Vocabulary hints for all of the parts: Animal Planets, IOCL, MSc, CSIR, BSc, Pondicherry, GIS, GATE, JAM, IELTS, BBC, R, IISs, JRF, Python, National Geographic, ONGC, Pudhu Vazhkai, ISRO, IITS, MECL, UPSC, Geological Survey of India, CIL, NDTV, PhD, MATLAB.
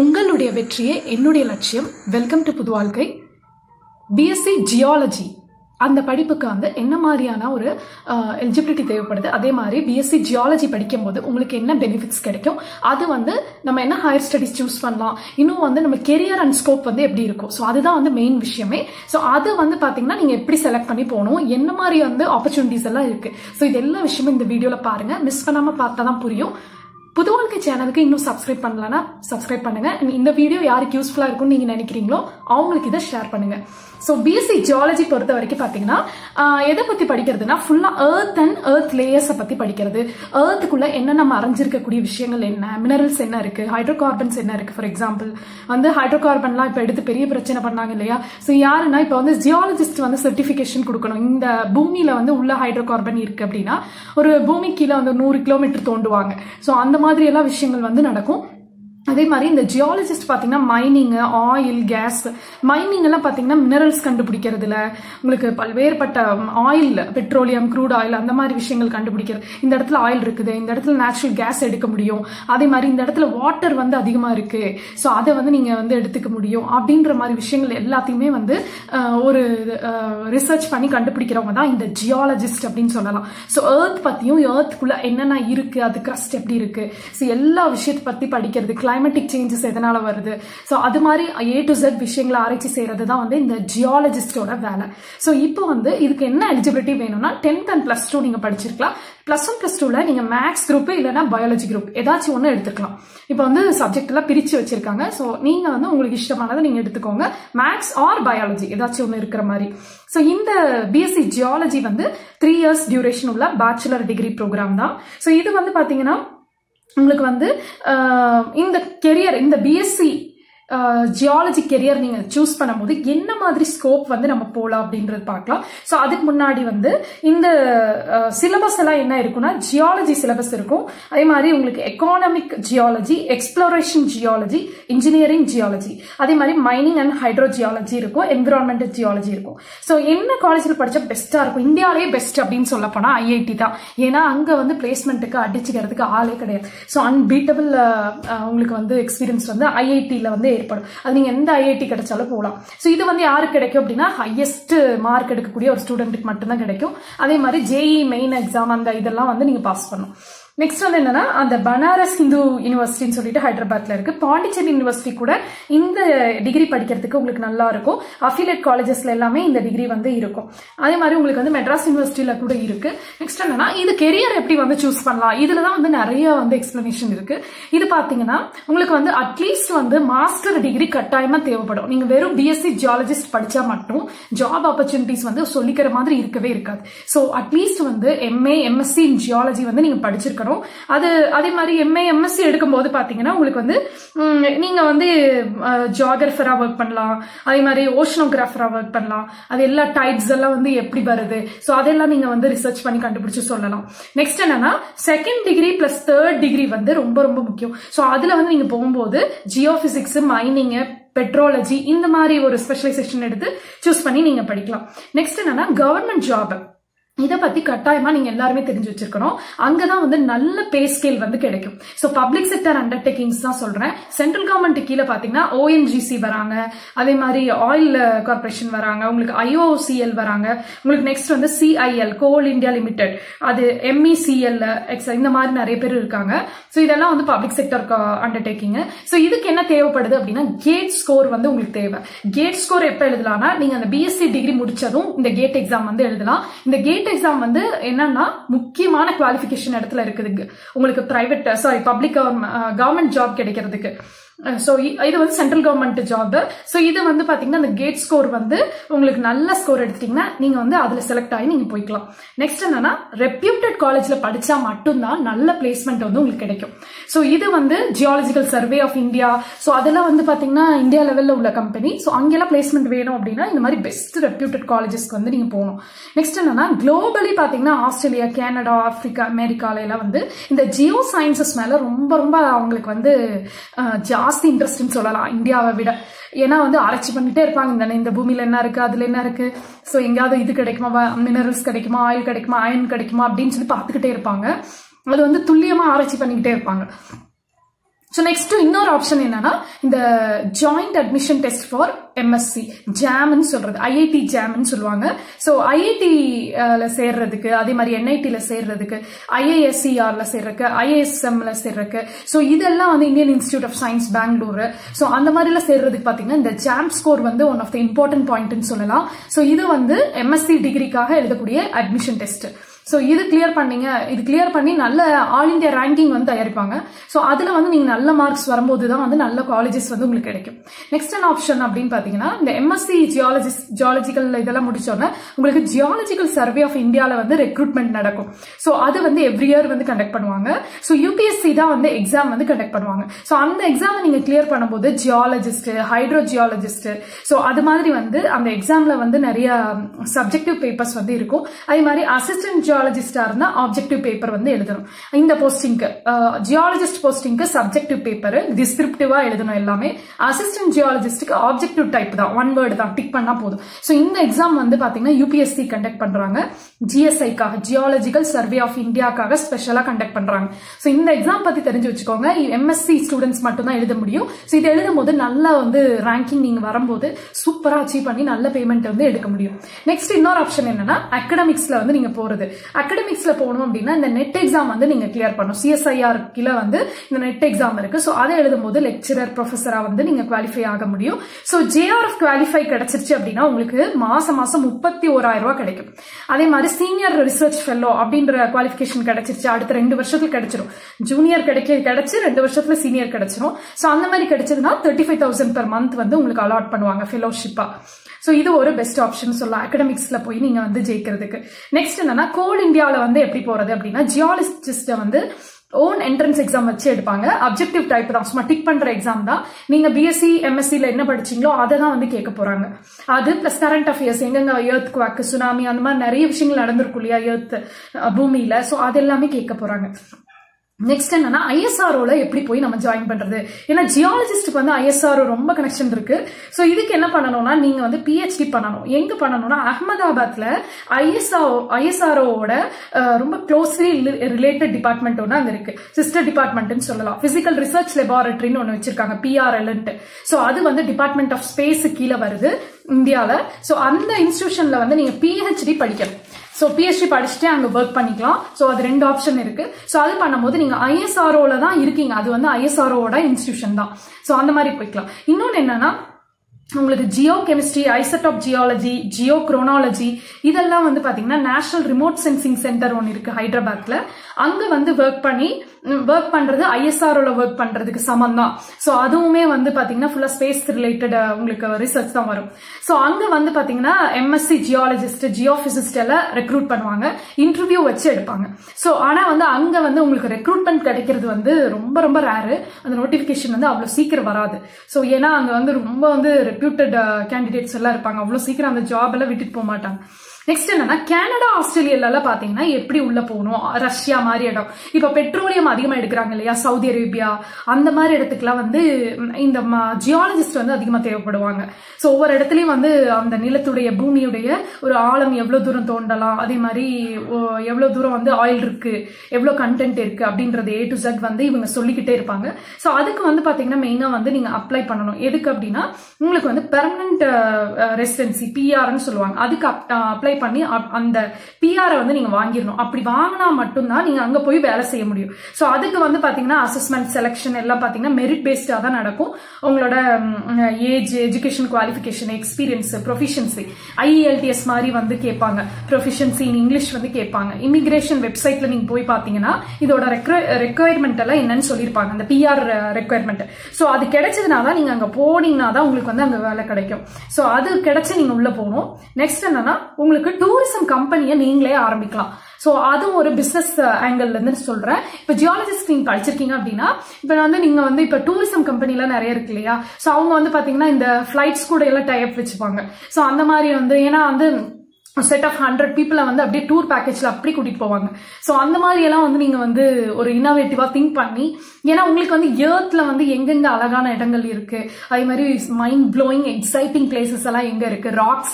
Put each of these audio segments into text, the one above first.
உங்களுடைய வெற்றியே என்னுடைய லட்சியம். வெல்கம் டு புது வாழ்க்கை. பிஎஸ்சி ஜியாலஜி அந்த படிப்புக்கு வந்து என்ன மாதிரியான ஒரு எலிஜிபிலிட்டி தேவைப்படுது, அதே மாதிரி பிஎஸ்சி ஜியாலஜி படிக்கும்போது உங்களுக்கு என்ன பெனிஃபிட்ஸ் கிடைக்கும், அது வந்து நம்ம என்ன ஹையர் ஸ்டடிஸ் சூஸ் பண்ணலாம், இன்னும் வந்து நம்ம கெரியர் அண்ட் ஸ்கோப் வந்து எப்படி இருக்கும், ஸோ அதுதான் வந்து மெயின் விஷயமே. ஸோ அது வந்து பார்த்தீங்கன்னா நீங்கள் எப்படி செலக்ட் பண்ணி போகணும், என்ன மாதிரி வந்து ஆப்பர்ச்சுனிட்டிஸ் எல்லாம் இருக்குது, ஸோ இது எல்லா விஷயமும் இந்த வீடியோவில் பாருங்கள். மிஸ் பண்ணாமல் பார்த்தா தான் புரியும். புது வாழ்க்கை சேனலுக்கு இன்னும் சப்ஸ்கிரைப் பண்ணலன்னா சப்ஸ்கிரைப் பண்ணுங்க. இந்த வீடியோ யாருக்கு யூஸ்ஃபுல்லாக இருக்கும்னு நீங்கள் நினைக்கிறீங்களோ அவங்களுக்கு இதை ஷேர் பண்ணுங்க. ஸோ பிஎஸ்சி ஜியாலஜி பொறுத்த வரைக்கும் பார்த்தீங்கன்னா எதை பற்றி படிக்கிறதுனா ஃபுல்லாக ஏர்த் அண்ட் ஏர்த் லேயர்ஸை பற்றி படிக்கிறது. ஏர்த்துக்குள்ளே என்னென்ன மறைஞ்சிருக்கக்கூடிய விஷயங்கள், என்ன மினரல்ஸ் என்ன இருக்குது, ஹைட்ரோ கார்பன்ஸ் என்ன இருக்குது. ஃபார் எக்ஸாம்பிள் வந்து ஹைட்ரோ கார்பன்லாம் இப்போ எடுத்து பெரிய பிரச்சனை பண்ணாங்க இல்லையா. ஸோ யாருன்னா இப்போ வந்து ஜியாலஜிஸ்ட் வந்து சர்டிஃபிகேஷன் கொடுக்கணும், இந்த பூமியில் வந்து உள்ள ஹைட்ரோ கார்பன் இருக்குது அப்படின்னா. ஒரு பூமி கீழே வந்து 100 கிலோமீட்டர் தோண்டுவாங்க. ஸோ அந்த மாதிரி எல்லா விஷயங்கள் வந்து நடக்கும். அதே மாதிரி இந்த ஜியாலஜிஸ்ட் பார்த்தீங்கன்னா மைனிங், ஆயில், கேஸ், மைனிங் எல்லாம் பார்த்தீங்கன்னா மினரல்ஸ் கண்டுபிடிக்கிறதுல உங்களுக்கு பல்வேறுபட்ட ஆயில், பெட்ரோலியம், க்ரூட் ஆயில், அந்த மாதிரி விஷயங்கள் கண்டுபிடிக்கிறது. இந்த இடத்துல ஆயில் இருக்குது, இந்த இடத்துல நேச்சுரல் கேஸ் எடுக்க முடியும், அதே மாதிரி இந்த இடத்துல வாட்டர் வந்து அதிகமாக இருக்கு, ஸோ அதை வந்து நீங்கள் வந்து எடுத்துக்க முடியும் அப்படின்ற மாதிரி விஷயங்கள் எல்லாத்தையுமே வந்து ஒரு ரிசர்ச் பண்ணி கண்டுபிடிக்கிறவங்க தான் இந்த ஜியாலஜிஸ்ட் அப்படின்னு சொல்லலாம். ஸோ ஏர்த் பற்றியும் ஏர்த்துக்குள்ளே என்னென்ன இருக்கு, அது கிரஸ்ட் எப்படி இருக்கு, ஸோ எல்லா விஷயத்தை பற்றி படிக்கிறது. கிளைமேட்டிக் சேஞ்சஸ் எதனால வருது, ஸோ அது மாதிரி ஏ டு ஜெட் விஷயங்களை ஆராய்ச்சி செய்யறது தான் வந்து இந்த ஜியாலஜிஸ்டோட வேலை. ஸோ இப்போ வந்து இதுக்கு என்ன எலிஜிபிலிட்டி வேணும்னா 10th and +2 நீங்கள் படிச்சிருக்கலாம். +1 +2ல நீங்கள் மேக்ஸ் குரூப் இல்லைன்னா பயாலஜி குரூப் ஏதாச்சும் ஒன்று எடுத்துக்கலாம். இப்போ வந்து சப்ஜெக்ட் எல்லாம் பிரிச்சு வச்சிருக்காங்க. ஸோ நீங்கள் வந்து உங்களுக்கு இஷ்டமானதை நீங்கள் எடுத்துக்கோங்க, மேக்ஸ் ஆர் பயாலஜி ஏதாச்சும் ஒன்று இருக்கிற மாதிரி. ஸோ இந்த பிஎஸ்சி ஜியாலஜி வந்து 3 years டியூரேஷன் உள்ள பேச்சுலர் டிகிரி ப்ரோக்ராம் தான். ஸோ இது வந்து பார்த்தீங்கன்னா உங்களுக்கு வந்து இந்த கெரியர், இந்த பிஎஸ்சி ஜியாலஜி கெரியர் நீங்கள் சூஸ் பண்ணும்போது என்ன மாதிரி ஸ்கோப் வந்து நம்ம போகலாம் அப்படின்றது பார்க்கலாம். ஸோ அதுக்கு முன்னாடி வந்து இந்த சிலபஸ் எல்லாம் என்ன இருக்குன்னா ஜியாலஜி சிலபஸ் இருக்கும். அதே மாதிரி உங்களுக்கு economic geology, exploration geology, engineering geology, அதே மாதிரி மைனிங் அண்ட் ஹைட்ரோ ஜியாலஜி இருக்கும், என்விரான்மெண்டல் ஜியாலஜி இருக்கும். ஸோ என்ன காலேஜில் படித்தா பெஸ்ட்டாக இருக்கும், இந்தியாவிலேயே பெஸ்ட் அப்படின்னு சொல்ல போனால் ஐஐடி தான். ஏன்னா அங்கே வந்து பிளேஸ்மெண்ட்டுக்கு அடிச்சுக்கிறதுக்கு ஆளே கிடையாது. ஸோ அன்பீட்டபிள் உங்களுக்கு வந்து எக்ஸ்பீரியன்ஸ் வந்து ஐஐடியில் வந்து ஏற்படும். அது நீங்க எந்த ஐஐடி கிடைச்சாலும் போகலாம். ஸோ இது வந்து யாருக்கு கிடைக்கும் அப்படின்னா ஹையஸ்ட் மார்க் எடுக்கக்கூடிய ஒரு ஸ்டூடெண்ட்டுக்கு மட்டும்தான் கிடைக்கும். அதே மாதிரி ஜேஇ மெயின் எக்ஸாம் அந்த இதெல்லாம் வந்து நீங்க பாஸ் பண்ணணும். நெக்ஸ்ட் வந்து என்னன்னா அந்த பனாரஸ் ஹிந்து யூனிவர்சிட்டின்னு சொல்லிட்டு ஹைதராபாத்ல இருக்கு. பாண்டிச்சேரி யூனிவர்சிட்டி கூட இந்த டிகிரி படிக்கிறதுக்கு உங்களுக்கு நல்லா இருக்கும். அஃபிலியேட் காலேஜஸ்ல எல்லாமே இந்த டிகிரி வந்து இருக்கும். அதே மாதிரி உங்களுக்கு வந்து மெட்ராஸ் யூனிவர்சிட்டியில கூட இருக்கு. நெக்ஸ்ட் என்னன்னா இது கெரியர் எப்படி வந்து சூஸ் பண்ணலாம், இதுலதான் வந்து நிறைய வந்து எக்ஸ்பிளனேஷன் இருக்கு. இது பாத்தீங்கன்னா உங்களுக்கு வந்து அட்லீஸ்ட் வந்து மாஸ்டர் டிகிரி கட்டாயமா தேவைப்படும். நீங்க வெறும் பிஎஸ்சி ஜியாலஜிஸ்ட் படிச்சா மட்டும் ஜாப் ஆப்பர்ச்சுனிட்டிஸ் வந்து சொல்லிக்கிற மாதிரி இருக்கவே இருக்காது. ஸோ அட்லீஸ்ட் வந்து எம்ஏ, எம்எஸ்சி இன் ஜியாலஜி வந்து நீங்க படிச்சிருக்க. அது அதே மாதிரி எம்ஏ, எம்எஸ்சி எடுக்கும்போது பாத்தீங்கன்னா உங்களுக்கு வந்து நீங்க வந்து ஜியோகிராஃபரா வர்க் பண்ணலாம், அதே மாதிரி ஓஷனோகிராஃபரா வர்க் பண்ணலாம். அது எல்லா டைப்ஸ் எல்லாம் வந்து எப்படி வருது, சோ அதெல்லாம் நீங்க வந்து ரிசர்ச் பண்ணி கண்டுபிடிச்சு சொல்லலாம். நெக்ஸ்ட் என்னன்னா second degree plus third degree வந்து ரொம்ப ரொம்ப முக்கியம். சோ அதுல வந்து நீங்க போகும்போது ஜியோபிசிக்ஸ், மைனிங், பெட்ரோலஜி இந்த மாதிரி ஒரு ஸ்பெஷலைசேஷன் எடுத்து சூஸ் பண்ணி நீங்க படிக்கலாம். நெக்ஸ்ட் என்னன்னா கவர்மெண்ட் ஜாப், இதை பத்தி கட்டாயமா நீங்க எல்லாருமே தெரிஞ்சு வச்சிருக்கணும். அங்கதான் வந்து நல்ல பே ஸ்கேல் வந்து கிடைக்கும். ஸோ பப்ளிக் செக்டர் அண்டர்டேக்கிங்ஸ் தான் சொல்றேன். சென்ட்ரல் கவர்மெண்ட் கீழே பாத்தீங்கன்னா ONGC வராங்க, அதே மாதிரி ஆயில் கார்பரேஷன் வராங்க, உங்களுக்கு IOCL வராங்க, உங்களுக்கு நெக்ஸ்ட் வந்து CIL கோல் இந்தியா லிமிடெட், அது MECL இந்த மாதிரி நிறைய பேர் இருக்காங்க. ஸோ இதெல்லாம் வந்து பப்ளிக் செக்டர் அண்டர்டேக்கிங். ஸோ இதுக்கு என்ன தேவைப்படுது அப்படின்னா கேட் ஸ்கோர் வந்து உங்களுக்கு தேவை. கேட் ஸ்கோர் எப்ப எழுதலாம்னா நீங்க அந்த பிஎஸ்சி டிகிரி முடிச்சதும் இந்த கேட் எக்ஸாம் வந்து எழுதலாம். இந்த கேட் எக்ஸாம் வந்து என்னன்னா முக்கியமான குவாலிஃபிகேஷன் இடத்துல இருக்குது உங்களுக்கு private, sorry public government job கிடைக்கிறதுக்கு. ஸோ இது வந்து சென்ட்ரல் கவர்மெண்ட் ஜாப். ஸோ இது வந்து பார்த்தீங்கன்னா அந்த கேட் ஸ்கோர் வந்து உங்களுக்கு நல்ல ஸ்கோர் எடுத்துட்டீங்கன்னா நீங்கள் வந்து அதில் செலக்ட் ஆகி நீங்கள் போய்க்கலாம். நெக்ஸ்ட் என்னன்னா ரெப்யூட்டட் காலேஜில் படித்தா மட்டும்தான் நல்ல பிளேஸ்மெண்ட் வந்து உங்களுக்கு கிடைக்கும். ஸோ இது வந்து geological survey of India, so அதெல்லாம் வந்து பார்த்தீங்கன்னா இந்தியா லெவலில் உள்ள கம்பெனி. ஸோ அங்கெல்லாம் பிளேஸ்மெண்ட் வேணும் அப்படின்னா இந்த மாதிரி பெஸ்ட் ரெப்யூட்டட் காலேஜஸ்க்கு வந்து நீங்கள் போகணும். நெக்ஸ்ட் என்னன்னா குளோபலி பார்த்தீங்கன்னா ஆஸ்திரேலியா, கனடா, ஆப்பிரிக்கா, அமெரிக்காலாம் வந்து இந்த ஜியோ சயின்சஸ் மேலே ரொம்ப ரொம்ப அவங்களுக்கு வந்து ஜாஸ்தி இன்ட்ரெஸ்ட்னு சொல்லலாம் இந்தியாவை விட. ஏன்னா வந்து ஆராய்ச்சி பண்ணிட்டே இருப்பாங்க தானே, இந்த பூமியில் என்ன இருக்கு, அதுல என்ன இருக்கு, ஸோ எங்கேயாவது இது கிடைக்குமா, மினரல்ஸ் கிடைக்குமா, ஆயில் கிடைக்குமா, அயன் கிடைக்குமா அப்படின்னு சொல்லி பார்த்துக்கிட்டே இருப்பாங்க. அது வந்து துல்லியமா ஆராய்ச்சி பண்ணிக்கிட்டே இருப்பாங்க. So next இன்னொரு ஆப்ஷன் என்னன்னா இந்த joint admission test for MSc JAM ன்னு சொல்றது ஐஐடி ஜாம் ன்னு சொல்லுவாங்க சோ ஐஐடில சேர்றதுக்கு அதே மாதிரி என்ஐடில சேர்றதுக்கு ஐஏஎஸ்சிஆர்ல சேர்றதுக்கு ஐஏஎஸ்எம்ல சேர்றதுக்கு சோ இதெல்லாம் வந்து Indian Institute of Science Bangalore so அந்த மாதிரில சேர்றதுக்கு பாத்தீங்கன்னா இந்த ஜாம் ஸ்கோர் வந்து one of the important point ன்னு சொல்லலாம் சோ இது வந்து எம்எஸ்சி டிகிரிக்காக எழுதக்கூடிய அட்மிஷன் டெஸ்ட் So, இது clear பண்ணீங்க இது clear பண்ணி நல்ல ஆல் இந்தியா ranking வந்து தயாரிப்பாங்க சோ அதுல வந்து நீங்க நல்ல மார்க்ஸ் வரும்போது தான் வந்து நல்ல காலேजेस வந்து உங்களுக்கு கிடைக்கும் next an option அப்படிን பாத்தீங்கன்னா இந்த MSc geological இதெல்லாம் முடிச்சோம்னா உங்களுக்கு Geological Survey of Indiaல வந்து recruitment நடக்கும் சோ அது வந்து every year வந்து conduct பண்ணுவாங்க சோ UPSC தான் வந்து exam வந்து conduct பண்ணுவாங்க சோ அந்த exam நீங்க clear பண்ணும்போது geologist hydrogeologist சோ அது மாதிரி வந்து அந்த examல வந்து நிறைய subjective papers வந்து இருக்கும் அதே மாதிரி assistant geologist ஆர்னா objective paper வந்து எழுதணும் இந்த போஸ்டிங்க்கு geologist போஸ்டிங்க்கு subjective paper descriptive-ஆ எழுதணும் எல்லாமே assistant geologist-க்கு objective type தான் one word தான் டிக் பண்ணா போதும் சோ இந்த exam வந்து பாத்தீங்கன்னா UPSC கண்டக்ட் பண்றாங்க GSI காக Geological Survey of India காக ஸ்பெஷலா கண்டக்ட் பண்றாங்க சோ இந்த exam பத்தி தெரிஞ்சு வச்சுக்கோங்க MSc students மட்டும் தான் எழுத முடியும் சோ இது எழுதும்போது நல்ல வந்து ranking நீங்க வரும்போது சூப்பரா அச்சீவ் பண்ணி நல்ல பேமெண்ட் வந்து எடுக்க முடியும் next இன்னொரு ஆப்ஷன் என்னன்னா academics-ல வந்து நீங்க போறது academics-ல போணும் அப்படினா இந்த நெட் எக்ஸாம் வந்து நீங்க clear பண்ணனும் CSIR கீழ வந்து இந்த நெட் எக்ஸாம் இருக்கு சோ அதை எழுதும்போது லெக்சரர் professor-ஆ வந்து நீங்க குவாலிஃபை ஆக முடியும் சோ JRF குவாலிஃபை கிடைச்சிருச்சு அப்படினா உங்களுக்கு மாசம் மாசம் 31000 ரூபாய் கிடைக்கும் அதே மாதிரி சீனியர் ரிசர்ச் ஃபெல்லோ அப்படிங்கற குவாலிஃபிகேஷன் கிடைச்சிருச்சு அடுத்த 2 வருஷத்துல கிடைச்சிரும் ஜூனியர் கிடைச்சு 2 வருஷத்துல சீனியர் கிடைச்சிரும் சோ அந்த மாதிரி கிடைச்சதுனா 35000 per month வந்து உங்களுக்கு அலாட் பண்ணுவாங்க ஃபெல்லோஷிப்பா சோ இது ஒரு பெஸ்ட் ஆப்ஷன் சொல்லலாம் academics-ல போய் நீங்க வந்து ஜெயிக்கிறதுக்கு next என்னன்னா கோல் இந்தியால வந்து எப்படி போறது அப்படினா ஜியாலஜிஸ்ட் வந்து own entrance exam வச்சு எடுப்பாங்க objective type தான் சும்மா டிக் பண்ற exam தான் நீங்க BSc MScல என்ன படிச்சீங்களோ அத தான் வந்து கேட்க போறாங்க அது plus current affairs எங்கங்க earthquake tsunami அந்த மாதிரி நிறைய விஷயங்கள் நடந்துருக்கு இல்லையா earth பூமியில சோ அதெல்லாம் கேட்க போறாங்க next என்னன்னா ISROல எப்படி போய் நம்ம ஜாயின் பண்றது ஏன்னா ஜியாலஜிஸ்ட்க்கு வந்து ISRO ரொம்ப கனெக்ஷன் இருக்கு சோ இதுக்கு என்ன பண்ணனும்னா நீங்க வந்து PhD பண்ணனும் எங்க பண்ணனும்னா அகமதாபாத்ல ISROவோட ரொம்ப க்ளோஸ்லி ரிலேட்டட் டிபார்ட்மென்ட் ஒண்ணு அங்க இருக்கு சிஸ்டர் டிபார்ட்மென்ட்னு சொல்லலாம் physical research laboratory-ன்னு ஒண்ணு வச்சிருக்காங்க PRL-ன்னு சோ அது வந்து டிபார்ட்மென்ட் ஆஃப் ஸ்பேஸ் கீழ வருது இந்தியால சோ அந்த இன்ஸ்டிடியூஷன்ல வந்து நீங்க PhD படிக்கணும் சோ PhD படிச்சிட்டு அங்க வர்க் பண்ணிக்கலாம் சோ அது ரெண்டு ஆப்ஷன் இருக்கு சோ அது பண்ணும்போது நீங்க ISROல தான் இருக்கீங்க அது வந்து ISROவோட இன்ஸ்டிடியூஷன் தான் சோ அந்த மாதிரி போய்க்கலாம் இன்னொன்னு என்னன்னா உங்களுக்கு geochemistry isotope geology geochronology இதெல்லாம் வந்து பாத்தீங்கன்னா நேஷனல் ரிமோட் சென்சிங் சென்டர் ஒன்னு இருக்கு ஹைதராபாத்ல அங்க வந்து வர்க் பண்றது ISROல வர்க் பண்றதுக்கு சமம் தான் சோ அதுவுமே வந்து பாத்தீங்கன்னா ஃபுல்லா ஸ்பேஸ் ரிலேட்டட் உங்களுக்கு ரிசர்ச் தான் வரும் சோ அங்க வந்து பாத்தீங்கன்னா MSc ஜியாலஜிஸ்ட் ஜியோபிசிஸ்ட் எல்லாம் ரெக்ரூட் பண்ணுவாங்க இன்டர்வியூ வச்சு எடுப்பாங்க சோ ஆனா வந்து அங்க வந்து உங்களுக்கு ரெக்ரூட்மெண்ட் கிடைக்கிறது வந்து ரொம்ப ரொம்ப ரேர் அந்த நோட்டிபிகேஷன் வந்து அவ்வளவு சீக்கிரம் வராது சோ ஏன்னா அங்க வந்து ரொம்ப வந்து ரெப்யூட்டட் கேண்டிடேட்ஸ் எல்லாம் இருப்பாங்க அவ்வளவு சீக்கிரம் அந்த ஜாப் எல்லாம் விட்டுட்டு போக மாட்டாங்க நெக்ஸ்ட் என்னன்னா கனடா ஆஸ்திரேலியால பாத்தீங்கன்னா எப்படி உள்ள போகணும் ரஷ்யா மாதிரி இடம் இப்ப பெட்ரோலியம் அதிகமா எடுக்கிறாங்க இல்லையா சவுதி அரேபியா அந்த மாதிரி இடத்துக்குலாம் வந்து இந்த ஜியாலஜிஸ்ட் வந்து அதிகமா தேவைப்படுவாங்க சோ ஒவ்வொரு இடத்துலயும் வந்து அந்த நிலத்துடைய பூமியுடைய ஒரு ஆழம் எவ்வளவு தூரம் தோண்டலாம் அதே மாதிரி எவ்வளவு தூரம் வந்து ஆயில் இருக்கு எவ்வளவு கண்டென்ட் இருக்கு அப்படின்றது A to Z வந்து இவங்க சொல்லிக்கிட்டே இருப்பாங்க சோ அதுக்கு வந்து பாத்தீங்கன்னா மெயினா வந்து நீங்க அப்ளை பண்ணணும் எதுக்கு அப்படின்னா உங்களுக்கு வந்து பெர்மனன்ட் ரெசிடென்சி PRன்னு சொல்லுவாங்க அதுக்கு அப்ளை பண்ணி அந்த PR வந்து நீங்க வாங்கிரணும் அப்படி வாங்கினா மட்டும் தான் நீங்க அங்க போய் வேலை செய்ய முடியும் சோ அதுக்கு வந்து பாத்தீங்கன்னா அசஸ்மென்ட் செலக்ஷன் எல்லாம் பாத்தீங்கன்னா மெரிட் பேஸ்டா தான் நடக்கும் உங்களோட age education qualification experience proficiency IELTS மாதிரி வந்து கேட்பாங்க ப்ரொஃபிஷியன்சி இன் இங்கிலீஷ் வந்து கேட்பாங்க இமிகிரேஷன் வெப்சைட்ல நீங்க போய் பாத்தீங்கன்னா இதோட ரெக்குயர்மென்ட் எல்லாம் என்னன்னு சொல்லிருப்பாங்க அந்த PR ரெக்குயர்மென்ட் சோ அது கிடைச்சதுனால நீங்க அங்க போனீங்கன்னா தான் உங்களுக்கு வந்து அங்க வேலை கிடைக்கும் சோ அது கிடைச்சு நீங்க உள்ள போணும் நெக்ஸ்ட் என்னன்னா உங்களுக்கு டூரிசம் கம்பெனியை நீங்களே ஆரம்பிக்கலாம் சோ அதுவும் ஒரு பிசினஸ் ஆங்கிள் இருந்து சொல்றேன் இப்ப ஜியாலஜிஸ்ட் நீங்க படிச்சிருக்கீங்க அப்படின்னா இப்ப வந்து நீங்க வந்து இப்ப டூரிசம் கம்பெனிலாம் நிறைய இருக்கு இல்லையா சோ அவங்க வந்து பாத்தீங்கன்னா இந்த பிளைட்ஸ் கூட எல்லாம் டை அப் வச்சுப்பாங்க சோ அந்த மாதிரி வந்து ஏன்னா வந்து a set of 100 people are on a tour package. So, you innovative thing. Earth mind-blowing, exciting places, rocks,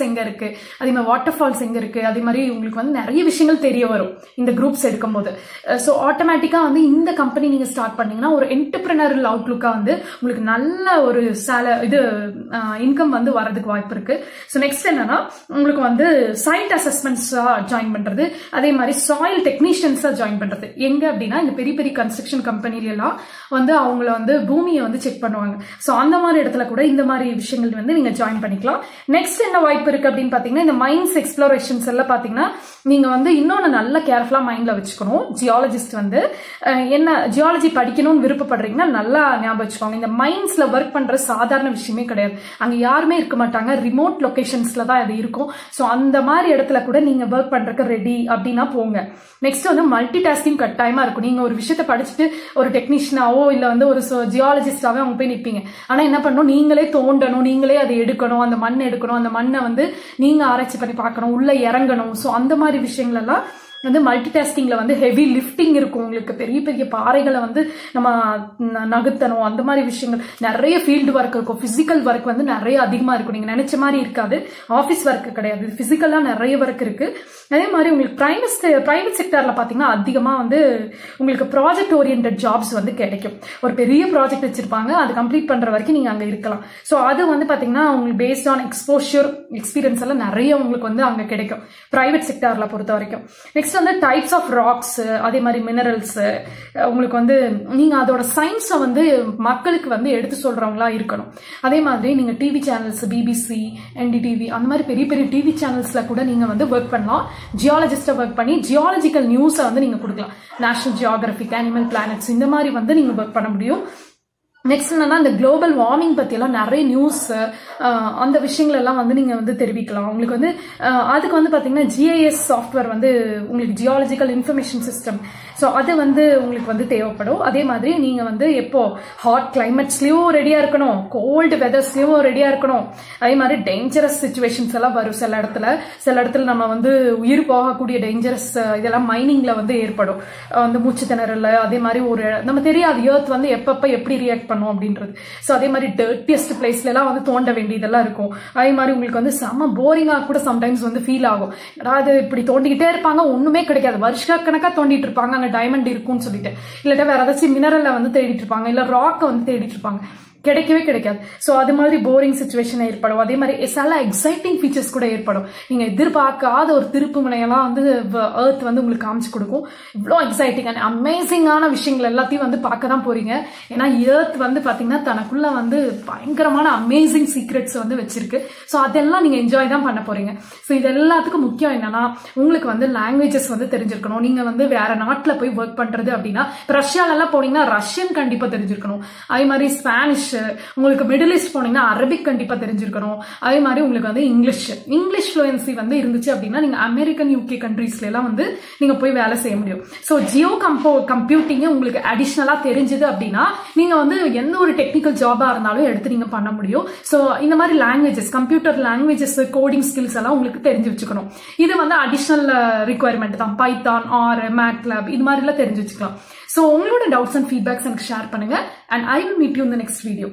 waterfalls, in the groups. So, automatically, in the company, you start an entrepreneurial outlook. Income. So, next time, site assessments join பண்றது அதே மாதிரி soil technicians join பண்றது எங்க அப்படினா இந்த பெரிய பெரிய construction company எல்லாம் வந்து அவங்கள வந்து பூமியை வந்து செக் பண்ணுவாங்க சோ அந்த மாதிரி இடத்துல கூட இந்த மாதிரி விஷயங்கள் வந்து நீங்க join பண்ணிக்கலாம் next என்ன வாய்ப்பு இருக்கு அப்படினு பாத்தீங்கன்னா இந்த mines explorations எல்லாம் பாத்தீங்கன்னா நீங்க வந்து இன்னொரு நல்ல கேர்ஃபுல்லா மைண்ட்ல வெச்சுக்கணும் geologist வந்து என்ன geology படிக்கணும்னு விருப்பப்படுறீங்கன்னா நல்லா ஞாபகம் வெச்சுக்கோங்க இந்த minesல வர்க் பண்ற சாதாரண விஷயமே கிடையாது அங்க யாருமே இருக்க மாட்டாங்க remote locationsல தான் அது இருக்கும் சோ அந்த நீங்க work பண்றதுக்கு ரெடி அப்படினா போங்க நெக்ஸ்ட் வந்து மல்டிடாஸ்கிங் கட்டாயமா இருக்கும் நீங்க ஒரு விஷயத்தை படிச்சிட்டு ஒரு டெக்னீஷியனாவோ இல்ல வந்து ஒரு ஜியாலஜிஸ்டாவோ அங்க போய் நிப்பீங்க ஆனா என்ன பண்ணனும் நீங்களே தோண்டணும் நீங்களே அதை எடுக்கணும் அந்த மண்ணை வந்து நீங்க ஆராய்ச்சி பண்ணி பார்க்கணும் உள்ள இறங்கணும் சோ அந்த மாதிரி விஷயங்கள் எல்லாம் வந்து மல்டிடாஸ்கிங்ல வந்து ஹெவி லிஃப்டிங் இருக்கும் உங்களுக்கு பெரிய பெரிய பாறைகளை வந்து நம்ம நகத்தணும் அந்த மாதிரி விஷயங்கள் நிறைய field work இருக்கும் physical work வந்து நிறைய அதிகமா இருக்கும் நீங்க நினைச்ச மாதிரி இருக்காது ஆபீஸ் work கிடையாது physically நிறைய work இருக்கு அதே மாதிரி உங்களுக்கு private செக்டார்ல பாத்தீங்கன்னா அதிகமா வந்து உங்களுக்கு project oriented jobs வந்து கிடைக்கும் ஒரு பெரிய project வச்சிருப்பாங்க அது கம்ப்ளீட் பண்ற வரைக்கும் நீங்க அங்க இருக்கலாம் சோ அது வந்து பாத்தீங்கன்னா உங்களுக்கு based on exposure experience எல்லாம் நிறைய உங்களுக்கு வந்து அங்க கிடைக்கும் private செக்டார்ல பொறுத்த வரைக்கும் The types of rocks, minerals, உங்களுக்கு வந்து நீங்க அதோட சயின்ஸ் வந்து மக்களுக்கு வந்து எடுத்து சொல்றவங்களா இருக்கணும். அதே மாதிரி நீங்க டிவி சேனல்ஸ் BBC, NDTV அந்த மாதிரி பெரிய பெரிய டிவி சேனல்ஸ்ல கூட நீங்க வந்து வர்க் பண்ணலாம். ஜியாலஜிஸ்டா வர்க் பண்ணி ஜியாலஜிக்கல் நியூஸ வந்து நீங்க கொடுக்கலாம். National Geographic, Animal Planets இந்த மாதிரி வந்து நீங்க வர்க் பண்ண முடியும். Next என்னன்னா இந்த global warming பத்தி எல்லாம் நிறைய நியூஸ் அந்த விஷயங்கள் எல்லாம் வந்து நீங்க வந்து தெரிவிக்கலாம். உங்களுக்கு வந்து அதுக்கு வந்து பாத்தீங்கன்னா GIS software வந்து உங்களுக்கு geological information system. சோ அது வந்து உங்களுக்கு வந்து தேவைப்படும். அதே மாதிரி நீங்க வந்து எப்போ hot climatesலயும் ரெடியா இருக்கணும், cold weathersலயும் ரெடியா இருக்கணும். அதே மாதிரி dangerous situations எல்லாம் வரும் சில இடத்துல நம்ம வந்து உயிர் போகக்கூடிய dangerous இதெல்லாம் மைனிங்ல வந்து ஏற்படும். அந்த மூச்சு திணறல் அதே மாதிரி ஒரு நம்ம தெரியாது earth வந்து எப்பப்ப எப்படி react பண்ணும் அப்படின்றது சோ அதே மாதிரி டர்ட்டியஸ்ட் பிளேஸ்ல எல்லாம் வந்து தோண்ட வேண்டியதெல்லாம் இருக்கும் அதே மாதிரி உங்களுக்கு வந்து சம போரிங்கா கூட சம்டைம்ஸ் வந்து ஃபீல் ஆகும் அதாவது இப்படி தோண்டிட்டே இருப்பாங்க ஒண்ணுமே கிடைக்காது வருஷக்கணக்கா தோண்டிட்டு இருப்பாங்க அங்க டைமண்ட் இருக்குன்னு சொல்லிட்டு இல்லட்டா வேற ஏதாவது மினரல்ல வந்து தேடிட்டு இருப்பாங்க இல்ல ராக் வந்து தேடிட்டு இருப்பாங்க கிடைக்கவே கிடைக்காது சோ அது மாதிரி போரிங் சிச்சுவேஷன் ஏற்படும் அதே மாதிரி எல்லா எக்ஸைட்டிங் ஃபீச்சர்ஸ் கூட ஏற்படும் நீங்க எதிர்பார்க்காத ஒரு திருப்புமுனையெல்லாம் வந்து எர்த் வந்து உங்களுக்கு காமிச்சு கொடுக்கும் இவ்ளோ எக்ஸைட்டிங் அண்ட் அமேசிங்கான விஷயங்கள் எல்லாத்தையும் வந்து பார்க்க தான் போறீங்க ஏன்னா எர்த் வந்து பாத்தீங்கன்னா தனக்குள்ள வந்து பயங்கரமான அமேசிங் சீக்ரெட்ஸ் வந்து வச்சிருக்கு சோ அதெல்லாம் நீங்க என்ஜாய் தான் பண்ண போறீங்க சோ இது எல்லாத்துக்கும் முக்கியம் என்னன்னா உங்களுக்கு வந்து லாங்குவேஜஸ் வந்து தெரிஞ்சிருக்கணும் நீங்க வந்து வேற நாட்டுல போய் ஒர்க் பண்றது அப்படின்னா ரஷ்யால எல்லாம் போனீங்கன்னா ரஷ்யன் கண்டிப்பா தெரிஞ்சிருக்கணும் அதே மாதிரி ஸ்பானிஷ் உங்களுக்கு மிடில் ஈஸ்ட் போனீங்கன்னா அரபிக் கண்டிப்பா தெரிஞ்சிருக்கணும் அதே மாதிரி உங்களுக்கு வந்து இங்கிலீஷ் fluency வந்து இருந்துச்சு அப்படினா நீங்க அமெரிக்கன் UK கண்ட்ரீஸ்ல எல்லாம் வந்து நீங்க போய் வேலை செய்ய முடியும் சோ ஜியோ கம்ப்யூட்டிங் உங்களுக்கு அடிஷனலா தெரிஞ்சது அப்படினா நீங்க வந்து என்ன ஒரு டெக்னிக்கல் ஜாபா இருந்தாலும் எடுத்து நீங்க பண்ண முடியும் சோ இந்த மாதிரி languages computer languages coding skills எல்லாம் உங்களுக்கு தெரிஞ்சு வச்சுக்கணும் இது வந்து அடிஷனல் ரிக்வயர்மென்ட் தான் Python, R, MATLAB இது மாதிரி எல்லாம் தெரிஞ்சு வச்சுக்கலாம் So, all your doubts and feedbacks and share, and I will meet you in the next video.